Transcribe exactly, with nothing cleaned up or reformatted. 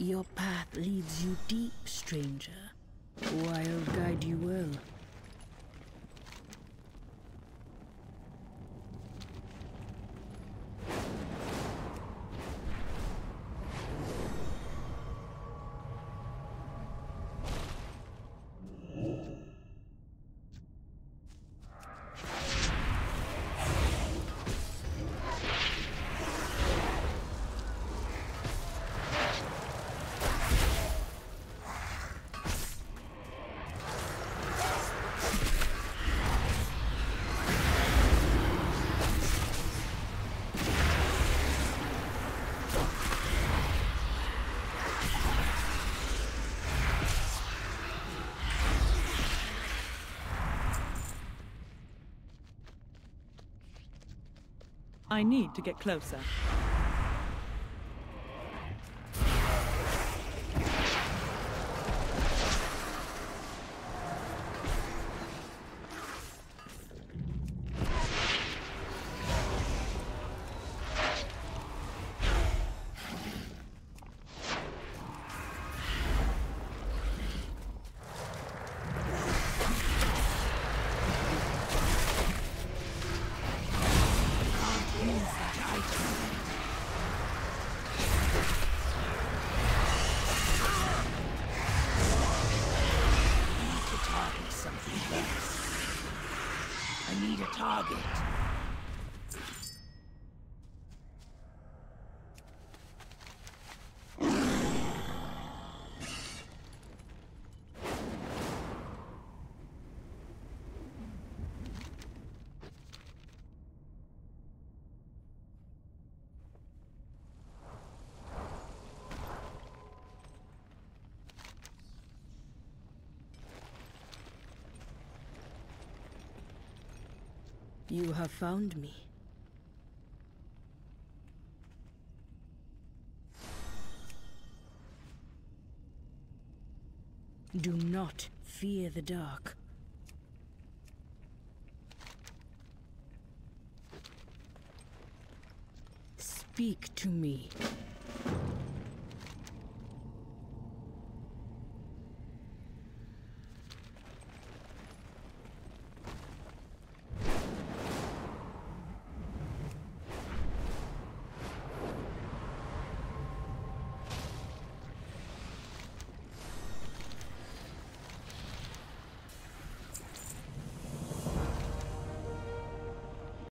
Your path leads you deep, stranger. Oh, I'll guide you well. I need to get closer. You have found me. Do not fear the dark. Speak to me.